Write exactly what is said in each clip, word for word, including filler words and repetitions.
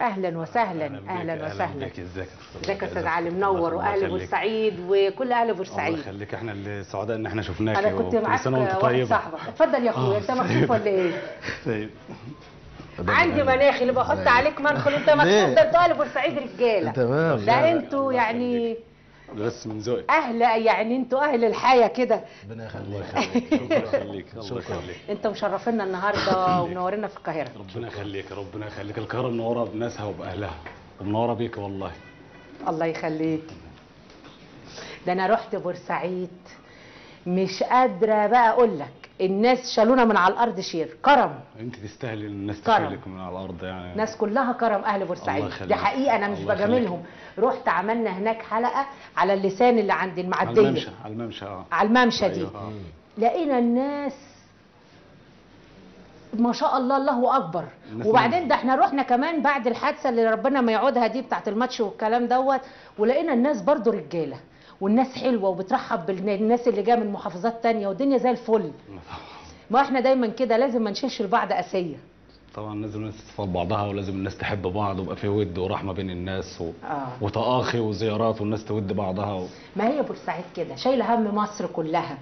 اهلا وسهلا. اهلا, أهلاً وسهلا. ازيك يا استاذ علي منور واهل بورسعيد وكل اهل بورسعيد. الله يخليك، احنا اللي سعداء ان احنا شفناك. انا كنت معاك واحد صاحبك. اتفضل يا اخويا. انت مكسوف ولا ايه؟ طيب عندي مناخي اللي بحط عليك منخل. انت مكسوف؟ ده انتوا اهل بورسعيد رجاله. تمام. ده انتوا يعني بس من ذوقك اهلا، يعني انتوا اهل الحياه كده. ربنا يخليك. الله يخليك. الله يخليك. انت مشرفنا النهارده ومنورنا في القاهره. ربنا يخليك. ربنا يخليك. القاهره منوره بناسها وباهلها ومنوره بيك والله. الله يخليك. ده انا رحت بورسعيد مش قادره بقى اقول لك. الناس شالونا من على الارض شير. كرم. انت تستاهلي الناس تشيلك من على الارض يعني. الناس كلها كرم اهل بورسعيد دي حقيقه، انا مش بجاملهم. رحت عملنا هناك حلقه على اللسان اللي عند المعديه، على الممشى. على الممشى اه على الممشى دي. أيوة. لقينا الناس ما شاء الله، الله اكبر. وبعدين ده احنا رحنا كمان بعد الحادثه اللي ربنا ما يعودها دي بتاعت الماتش والكلام دوت، ولقينا الناس برضو رجاله والناس حلوه وبترحب بالناس اللي جايه من محافظات تانية والدنيا زي الفل. ما احنا دايما كده لازم ما نشيلش لبعض قاسيه. طبعا لازم الناس تتفق بعضها ولازم الناس تحب بعض ويبقى في ود ورحمه بين الناس و... آه. وتآخي وزيارات والناس تود بعضها و... ما هي بورسعيد كده شايله هم مصر كلها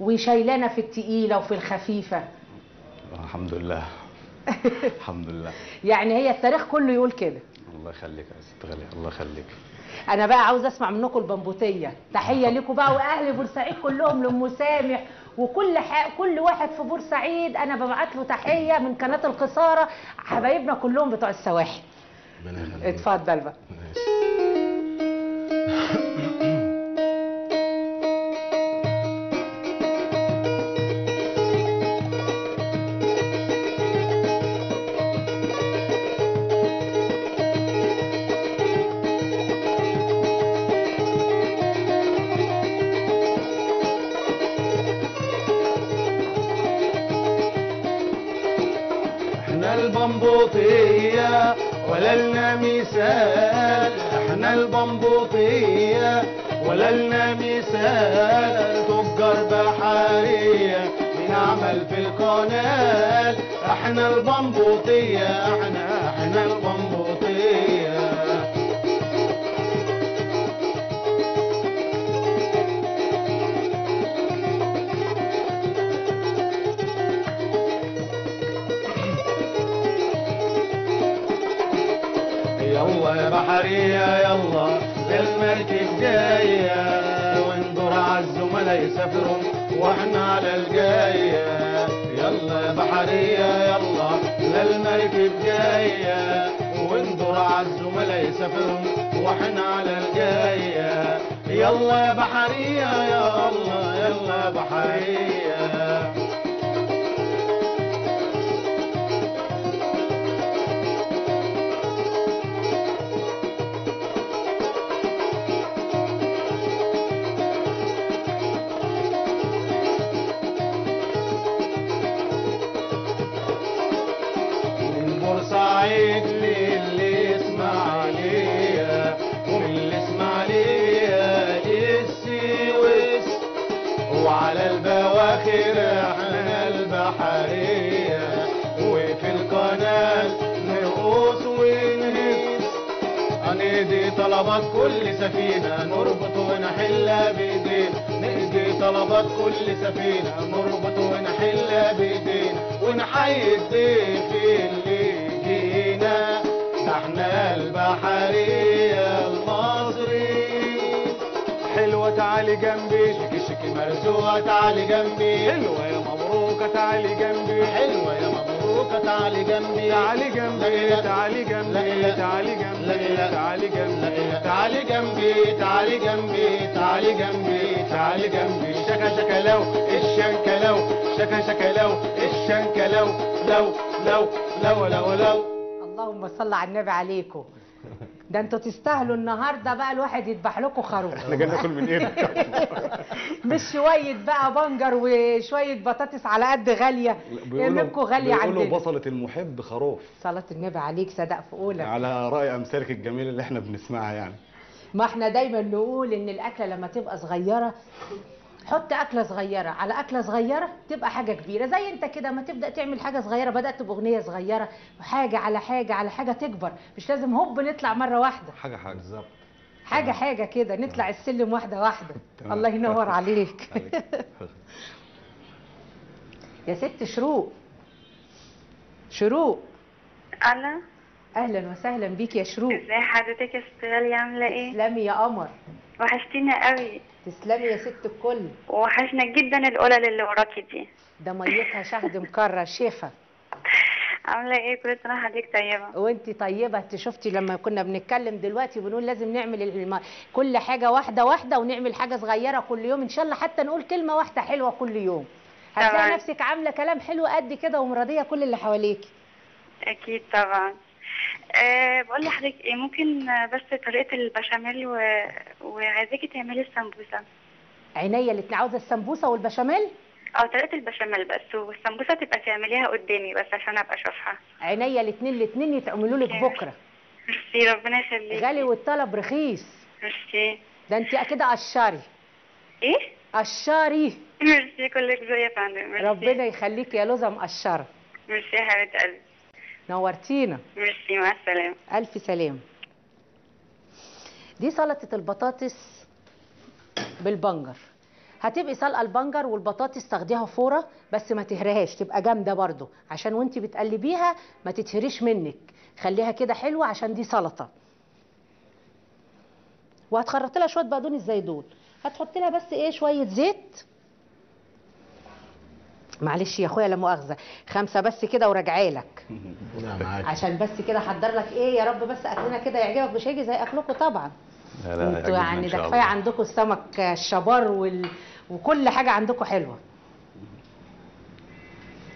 وشايلانا في التقيله وفي الخفيفه. الحمد لله. الحمد لله. يعني هي التاريخ كله يقول كده. الله يخليك يا ست غالية. الله يخليك. أنا بقى عاوز أسمع منكم البمبوطية. تحية لكم بقى وأهل بورسعيد كلهم، لأم سامح وكل حق كل واحد في بورسعيد أنا ببعت له تحية من قناة القصارى، حبايبنا كلهم بتوع السواحل. اتفضل بقى. احنا البمبوطية، احنا احنا البمبوطية. يلا يا بحرية يلا للمركب جاية، وندور عالزملاء يسافروا واحنا على الجاية. يلا يا بحرية يلا للمركب جاية، وندور عالزملاء يسافروا واحنا على الجاية. يلا يا بحرية يلا يلا يا بحرية. طلبات كل سفينة نربط ونحلها بايدينا، نقضي طلبات كل سفينة نربط ونحلها بايدينا، ونحيي الضيف اللي يجينا. ده احنا البحرية المصرية. حلوة تعالي جنبي، شكي شكي مرزوقة تعالي جنبي، حلوة يا مبروكة تعالي جنبي، حلوة يا مبروكة تعالي جنبي، تعالي جنبي تعالي جنبي تعالي جنبي تعالي جنبي تعالي جنبي تعالي جنبي تعالي جنبي تعالي جنبي. شكا شكا لو الشنكا لو شكا شكا لو الشنكا لو لو لو لو لو لو. اللهم صل على النبي عليكم. ده انتوا تستاهلوا النهارده بقى الواحد يذبح لكم خروف. احنا جايين ناكل من ايدك. مش شويه بقى بنجر وشويه بطاطس على قد غاليه، لانكم غاليه عندنا. بيقولوا بصله المحب خروف. صلاه النبي عليك، صدق في قولك. على راي امثالك الجميله اللي احنا بنسمعها يعني. ما احنا دايما نقول ان الاكله لما تبقى صغيره حط اكله صغيره على اكله صغيره تبقى حاجه كبيره، زي انت كده ما تبدا تعمل حاجه صغيره، بدات باغنيه صغيره، حاجه على حاجه على حاجه تكبر، مش لازم هوب نطلع مره واحده، حاجه حاجه بالظبط، حاجه حاجه كده نطلع السلم واحده واحده. الله ينور عليك. يا ست شروق، شروق انا اهلا وسهلا بيك يا شروق. ازي حضرتك يا ست غالية، عامله ايه؟ تسلمي يا قمر، وحشتينا قوي. تسلمي يا ست الكل، وحشنا جدا القلل اللي وراكي دي، ده ميتها شهد مكرر شيخه. عامله ايه؟ كل سنه حضرتك طيبه. وانتي طيبه. انت شفتي لما كنا بنتكلم دلوقتي بنقول لازم نعمل الم... كل حاجه واحده واحده، ونعمل حاجه صغيره كل يوم ان شاء الله، حتى نقول كلمه واحده حلوه كل يوم، هتلاقي نفسك عامله كلام حلو قد كده ومراضيه كل اللي حواليكي. اكيد طبعا. أه بقول لحضرتك ايه، ممكن بس طريقه البشاميل و... وعايزاكي تعملي السمبوسه. عينيا الاتنين، عاوزه السمبوسه والبشاميل؟ اه طريقه البشاميل بس، والسمبوسه تبقى تعمليها قدامي بس عشان ابقى اشوفها. عينيا الاتنين، الاتنين يتعملوا لك بكره. ميرسي ربنا يخليكي. غالي والطلب رخيص. ميرسي. ده انت كده قشري. ايه؟ قشري. ميرسي كلك زي يا فندم. ربنا يخليكي يا لوزه مقشره. ميرسي يا حبيبه قلبي. نورتينا. ميرسي، مع السلامه. الف سلام. دي سلطه البطاطس بالبنجر. هتبقي سلقه البنجر والبطاطس، تاخديها فوره بس ما تهريهاش، تبقى جامده برده عشان وانت بتقلبيها ما تتهريش منك، خليها كده حلوه عشان دي سلطه. وهتخرطي لها شويه بقدونس زي دول، هتحطي لها بس ايه شويه زيت، معلش يا اخويا لا مؤاخذه، خمسه بس كده وراجعه لك. عشان بس كده احضر لك ايه يا رب، بس اكلنا كده يعجبك، مش هيجي زي اكلكم طبعا. لا لا انتوا يعني ده كفايه عندكم السمك الشبار وال... وكل حاجه عندكم حلوه.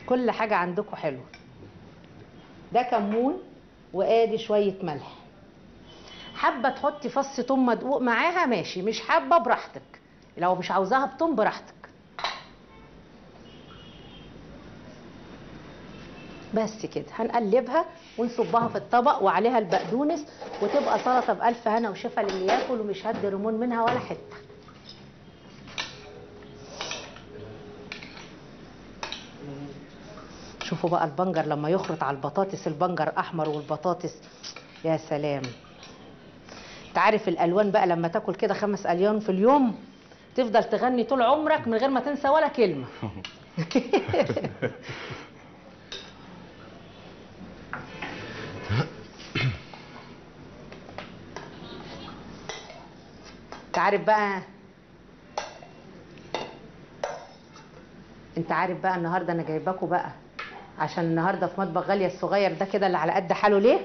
كل حاجه عندكم حلوه. ده كمون، وادي شويه ملح. حابه تحطي فص ثوم مدقوق معاها ماشي، مش حابه براحتك، لو مش عاوزاها بثوم براحتك. بس كده هنقلبها ونصبها في الطبق وعليها البقدونس، وتبقى سلطه بألف هنا وشفا للي ياكل، ومش هدي رمون منها ولا حته. شوفوا بقى البنجر لما يخرط على البطاطس، البنجر احمر والبطاطس يا سلام. انت عارف الالوان بقى لما تاكل كده خمس الوان في اليوم تفضل تغني طول عمرك من غير ما تنسى ولا كلمه. انت عارف بقى، انت عارف بقى النهارده انا جايباكوا بقى عشان النهارده في مطبخ غاليه الصغير ده كده اللي على قد حاله ليه؟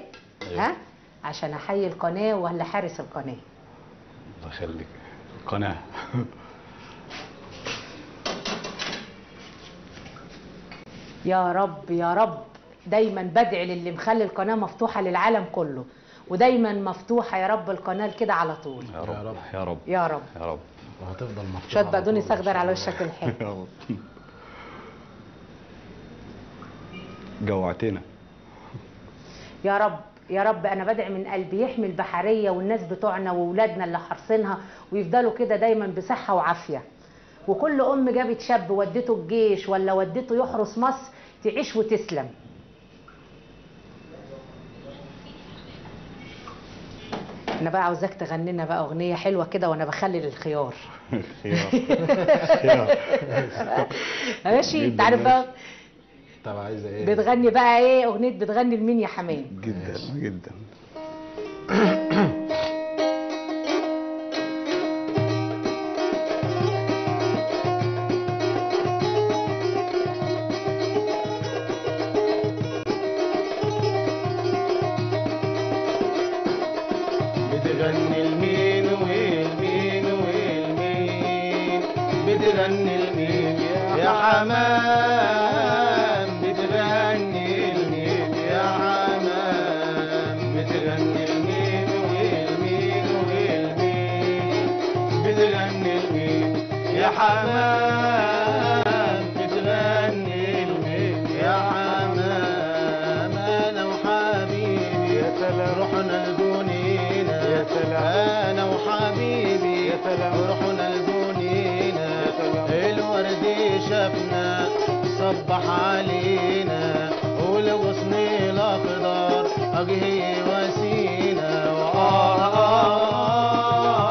أيوة. ها؟ عشان احيي القناه ولا حارس القناه. الله يخليك القناه. يا رب يا رب، دايما بدعي للي مخلي القناه مفتوحه للعالم كله، ودايما مفتوحه يا رب القناه كده على طول. يا رب يا رب يا رب يا رب، وهتفضل مفتوحه. شويه بقدونس اخضر على وشك الحلو. جوعتنا يا رب يا رب. انا بدعي من قلبي يحمي البحريه والناس بتوعنا واولادنا اللي حارسينها، ويفضلوا كده دايما بصحه وعافيه، وكل ام جابت شاب ودته الجيش ولا ودته يحرس مصر تعيش وتسلم. انا بقى عاوزاك تغني لنا بقى اغنيه حلوه كده وانا بخلل الخيار. ماشي. انت عارف بقى طب عايزه ايه؟ بتغني بقى ايه اغنيه، بتغني لمين يا حمام؟ جدا جدا. أنا وحبيبي يا سلام، روحنا لجنينة. شافنا صبح علينا، ولو وصني لا قدر أجهي واسينا. وآه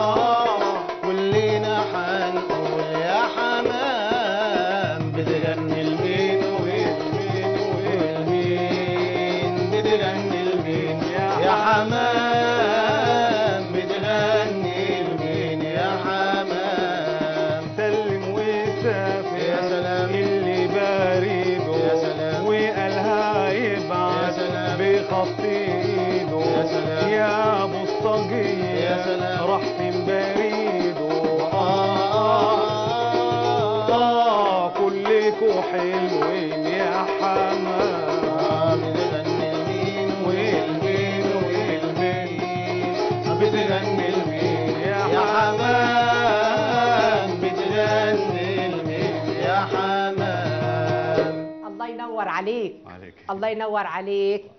آه كلنا حنقول يا حمام بتغني المين والمين والمين، بتغني المين يا حمام. حلوين يا حمام بتغني المين والمين والمين، بتغني المين يا حمام، بتغني المين يا حمام. الله ينور عليك. عليك الله ينور عليك.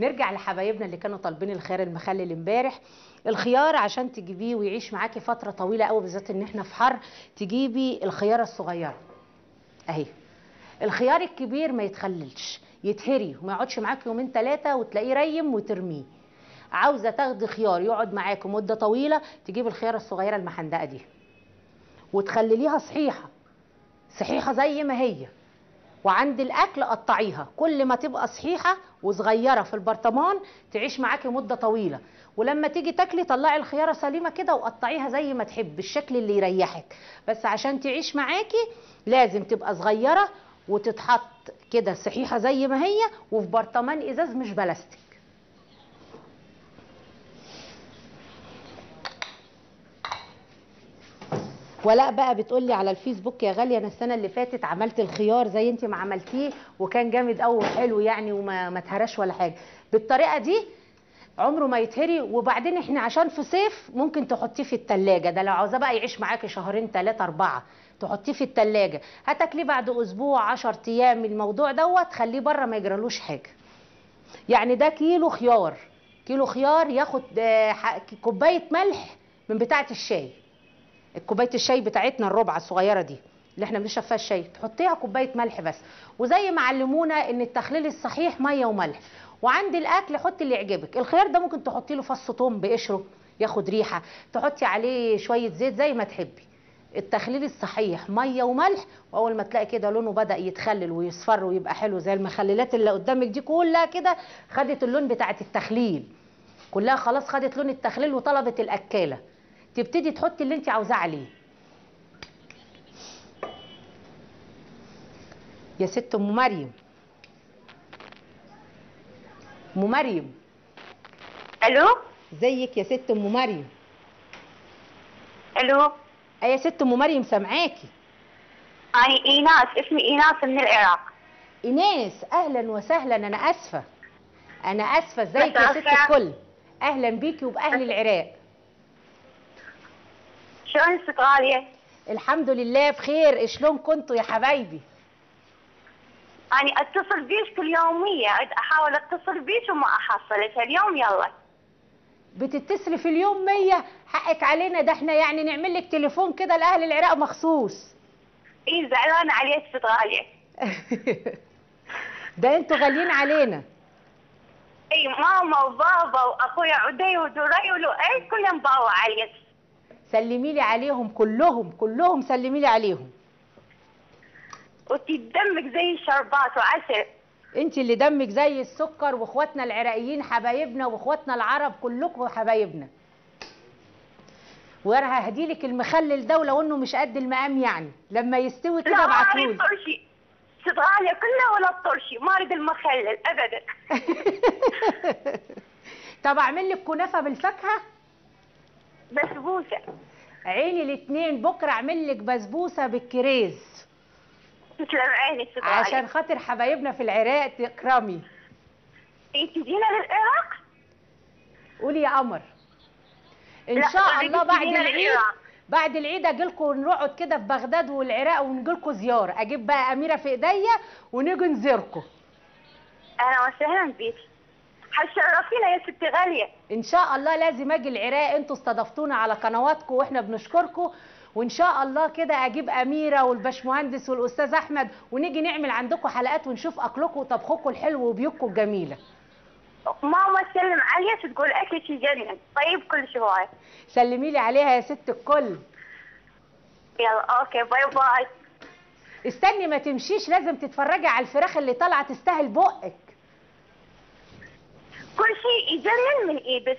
نرجع لحبايبنا اللي كانوا طالبين الخيار المخلل امبارح. الخيار عشان تجيبيه ويعيش معاكي فتره طويله قوي، بالذات ان احنا في حر، تجيبي الخياره الصغيره اهي. الخيار الكبير ما يتخللش، يتهري وما يقعدش معاك يومين ثلاثه وتلاقيه ريم وترميه. عاوزه تاخدي خيار يقعد معاك مده طويله، تجيب الخياره الصغيره المحندقه دي وتخلليها صحيحه صحيحه زي ما هي، وعند الاكل قطعيها. كل ما تبقى صحيحه وصغيره في البرطمان تعيش معاكي مده طويله، ولما تيجي تاكلي طلعي الخياره سليمه كده وقطعيها زي ما تحب بالشكل اللي يريحك. بس عشان تعيش معاكي لازم تبقى صغيره وتتحط كده صحيحه زي ما هي، وفي برطمان ازاز مش بلاستيك. ولاء بقى بتقولي على الفيسبوك يا غاليه انا السنه اللي فاتت عملت الخيار زي انت ما عملتيه وكان جامد قوي وحلو يعني، وما ما اتهراش ولا حاجه. بالطريقه دي عمره ما يتهري، وبعدين احنا عشان في صيف ممكن تحطيه في الثلاجه. ده لو عاوزاه بقى يعيش معاكي شهرين ثلاثه اربعه تحطيه في الثلاجه، هتاكليه بعد اسبوع عشرة ايام. الموضوع دوت خليه بره ما يجرالوش حاجه. يعني ده كيلو خيار، كيلو خيار ياخد كوبايه ملح من بتاعه الشاي، كوبايه الشاي بتاعتنا الربع الصغيره دي اللي احنا بنشرب فيها الشاي، تحطيها كوبايه ملح بس. وزي ما علمونا ان التخليل الصحيح ميه وملح، وعند الاكل حطي اللي يعجبك. الخيار ده ممكن تحطي له فص ثوم بقشره ياخد ريحه، تحطي عليه شويه زيت زي ما تحبي. التخليل الصحيح ميه وملح، واول ما تلاقي كده لونه بدا يتخلل ويصفر ويبقى حلو زي المخللات اللي قدامك دي كلها كده خدت اللون بتاعت التخليل، كلها خلاص خدت لون التخليل وطلبت الاكاله، تبتدي تحطي اللي انت عاوزاه عليه. يا ست ام مريم، ام مريم الو، ازيك يا ست ام مريم؟ الو ايه يا ست ام مريم سامعاكي. انا ايناس، اسمي ايناس من العراق. ايناس اهلا وسهلا، انا اسفه انا اسفه ازيك يا ست الكل؟ اهلا بيكي وباهل العراق. شلون الست غالية؟ الحمد لله بخير، شلون كنتوا يا حبايبي؟ أنا أتصل بيك كل يومية، أحاول أتصل بيك وما أحصلك، اليوم يلا. بتتصلي في اليوم مية؟ حقك علينا، ده احنا يعني نعمل لك تليفون كده لأهل العراق مخصوص. إيه زعلانة عليك ست غالية. ده أنتوا غاليين علينا. إي ماما وبابا وأخويا عدي ودري ولؤي كلهم باوا عليك. سلميلي عليهم كلهم، كلهم سلميلي عليهم. وانتي دمك زي الشربات وعسل. انتي اللي دمك زي السكر، واخواتنا العراقيين حبايبنا واخواتنا العرب كلكم حبايبنا. وانا هديلك المخلل ده ولو انه مش قد المقام يعني، لما يستوي كده ابعتهولي. لا ما اريد ست غالية كلها ولا الطرشي، ما اريد المخلل ابدا. طب اعمل لك كنافة بالفاكهة؟ بسبوسة. عيني الاثنين، بكره اعمل لك بسبوسة بالكريز. تسلم عينك ست غالية. عشان خاطر حبايبنا في العراق تكرمي. انت تجينا للعراق؟ قولي يا قمر. ان شاء الله بعد العيد، بعد العيد اجي لكم ونقعد كده في بغداد والعراق ونجي لكم زيارة، اجيب بقى أميرة في ايديا ونيجي نزوركم. اهلا وسهلا بيكي. هتشرفينا يا ست غالية. ان شاء الله لازم اجي العراق، انتوا استضفتونا على قنواتكم واحنا بنشكركم، وان شاء الله كده اجيب اميره والباشمهندس والاستاذ احمد ونيجي نعمل عندكم حلقات ونشوف اكلكم وطبخكم الحلو وبيوتكم الجميله. ماما تسلم عليا وتقول اكلك جنن طيب كل شويه. سلمي لي عليها يا ست الكل. يلا اوكي باي باي. استني ما تمشيش، لازم تتفرجي على الفراخ اللي طالعه تستاهل بقك. كل شيء يجنن من ايه بس.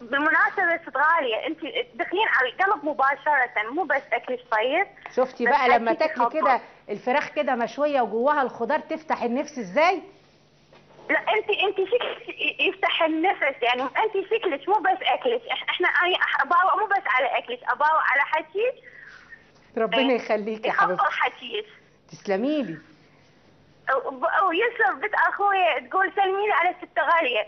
بالمناسبة ست غالية انت تدخلين على القلب مباشرة مو بس اكل طيب. شفتي بقى لما تاكلي كده الفراخ كده مشوية وجواها الخضار تفتح النفس ازاي؟ لا انت انت شكلك يفتح النفس يعني انت شكلك مو بس اكلك، احنا انا اباوع مو بس على اكلك اباوع على حكيك. ربنا يخليكي يا حبيبتي. حكيك. تسلمي لي. ويسر بنت اخويا تقول سلمي لي على ست غالية.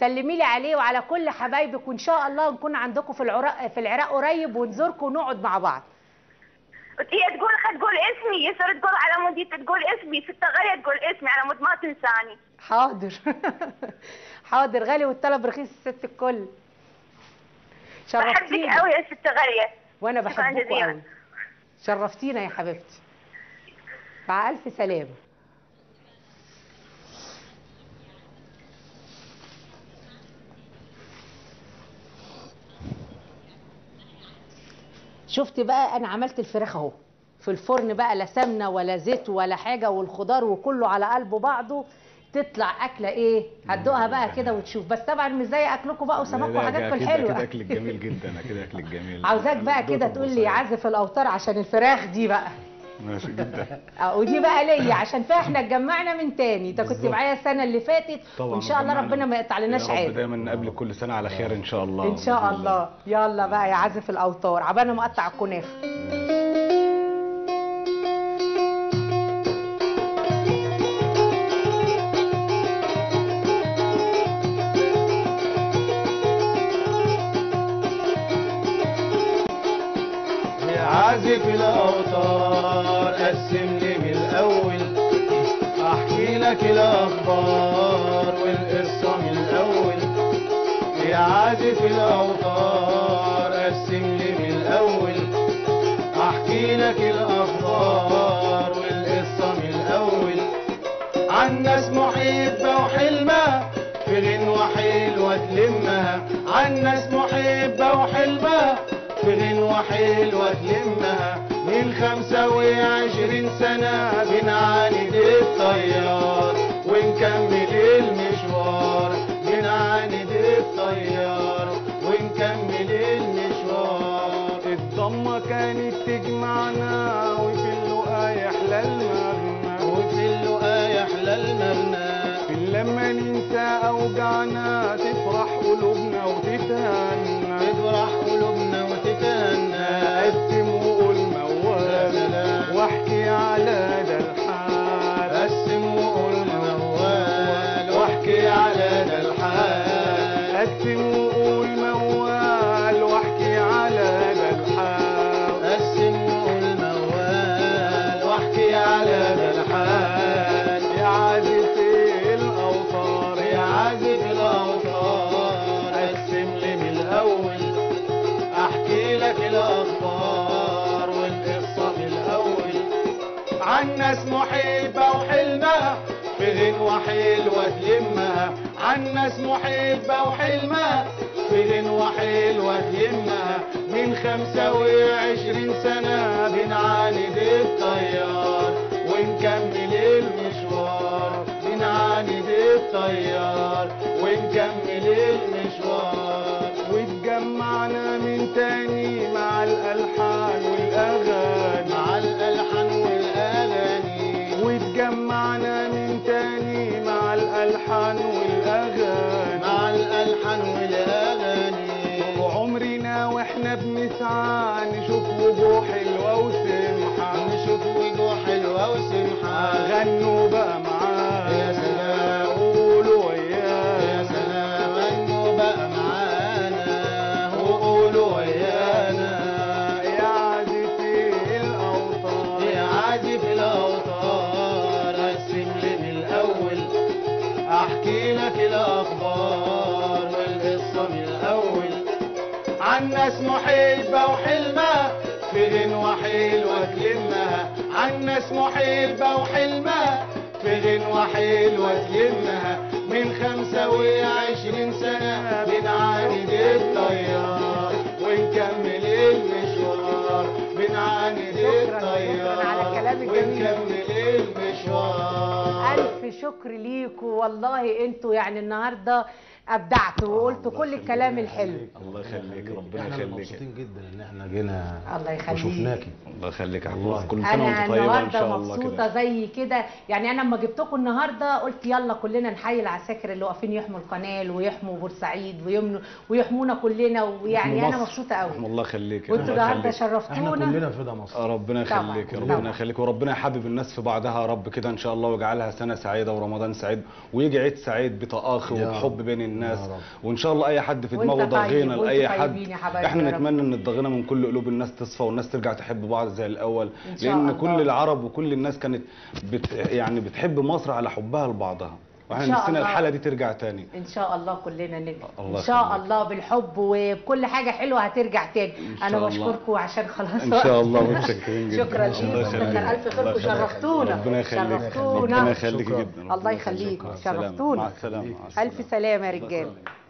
سلمي لي عليه وعلى كل حبايبك وان شاء الله نكون عندكم في العراق في العراق قريب ونزوركم ونقعد مع بعض. هي تقول هتقول اسمي يسر تقول على مود تقول اسمي ست غالية تقول اسمي على مود ما تنساني. حاضر حاضر غالي والطلب رخيص الست الكل. شرفتينا بحبك قوي يا ست غالية. وانا بحبك قوي. شرفتينا يا حبيبتي. مع الف سلامة. شفتي بقى انا عملت الفراخ اهو في الفرن بقى لا سمنه ولا زيت ولا حاجه والخضار وكله على قلبه بعضه تطلع اكله ايه؟ هتدوقها بقى كده وتشوف بس طبعا مش زي اكلكم بقى وسمكوا وحاجاتكم الحلوه. كده اكلك جميل جدا اكيد اكلك جميل. عاوزاك بقى كده تقول لي عازف الاوتار عشان الفراخ دي بقى. ماشي جدا. ودي بقى ليا عشان فيها احنا اتجمعنا من تاني، انت كنت معايا السنه اللي فاتت وان شاء الله ربنا ما يقطع لناش عاد. يا رب دايما نقابلك كل سنه على خير ان شاء الله. ان شاء الله، يلا بقى يا عازف الاوتار، عبالنا ما اقطع الكنافه. عازف الأوتار قسمني من الأول أحكي لك الأخبار والقصة من الأول. يا عازف الأوتار قسمني من الأول أحكي لك الأخبار والقصة من الأول. عن ناس محبة وحلمة في غنوة حلوة تلمها. عن ناس محبة وحلمة في غنوة حلوة تلمها. من خمسة وعشرين سنة بنعاند الطيار ونكمل المشوار. بنعاند الطيار ونكمل المشوار. الضمة كانت تجمعنا وفي اللقاء يحلى المغنى وفي اللقاء يحلى المغنى. لما ننسى أوجعنا تفرح قلوبنا وتتهنى تفرح قلوبنا وتتهنى. أقدم وقول موال واحكي على ده الحال. أقسم وقول موال واحكي على ده الحال. أقسم وقول موال واحكي على ده الحال. أقسم وقول موال واحكي على ده الحال. يا عازف الأوتار يا عازف الأوتار أقسم لي من الأول أحكي لك الأخبار والقصة من الأول. عن ناس محبة وحلمها في غنوة حلوة تلمها. عن ناس محبة وحلمها في غنوة حلوة تلمها. من خمسة وعشرين سنة بنعاند الطيار ونكمل المشوار. بنعاند الطيار ونكمل المشوار. واتجمعنا من تاني مع الالحان والاغاني مع الالحان والاغاني. واتجمعنا من تاني مع الالحان والاغاني مع الالحان والاغاني. وعمرنا واحنا بنسعى نشوف وجوه حلوه وسمحه نشوف وجوه حلوه وسمحه. غنوا بقى معانا يا سلام قولوا ويانا يا سلام. غنوا بقى معانا وقولوا ويانا. يا عازف الأوتار يا عازف الأوتار أقسم لي من الأول أحكي لك الأخبار والقصة من الأول. عن ناس محبة وحلمة فين وحيل واكلمها عالناس محيبة وحلمها فين وحيل واكلمها من خمسة وعشرين سنة بنعاند الطيار ونكمل المشوار بنعاند الطيار ونكمل المشوار. ألف شكر ليكوا والله انتوا يعني النهارده ابدعتوا وقلتوا كل الكلام الحلو. الله يخليك ربنا يخليك. احنا مبسوطين جدا ان احنا جينا وشفناكي. الله يخليك يا الله كل سنه وانت طيبه ان شاء الله كده. انا مبسوطه زي كده يعني انا لما جبتكم النهارده قلت يلا كلنا نحيي العساكر اللي واقفين يحموا القناه ويحموا بورسعيد ويمنوا ويحمونا كلنا ويعني انا مبسوطه قوي. الله يخليك وانتوا النهارده شرفتونا. احنا كلنا فدا مصر. ربنا يخليك ربنا يخليك وربنا يحبب الناس في بعضها يا رب كده ان شاء الله ويجعلها سنه سعيده ورمضان سعيد ويجي عيد سعيد بتآخي وبحب بين الناس وان شاء الله اي حد في دماغه ضغينه لاي حد احنا نتمنى ان الضغينه من كل قلوب الناس تصفى والناس ترجع تحب بعض زي الاول لان الله. كل العرب وكل الناس كانت بت يعني بتحب مصر على حبها لبعضها واحنا نفسنا الحاله دي ترجع تاني ان شاء الله كلنا نرجع ان شاء الله بالحب وبكل حاجه حلوه هترجع تاني. انا بشكركم عشان خلاص ان شاء الله متشكرين جدا شكرا ليكم الف خير وشرفتونا ربنا يخليك ربنا يخليك جدا الله يخليك شرفتونا مع السلامه الف سلامه يا رجاله.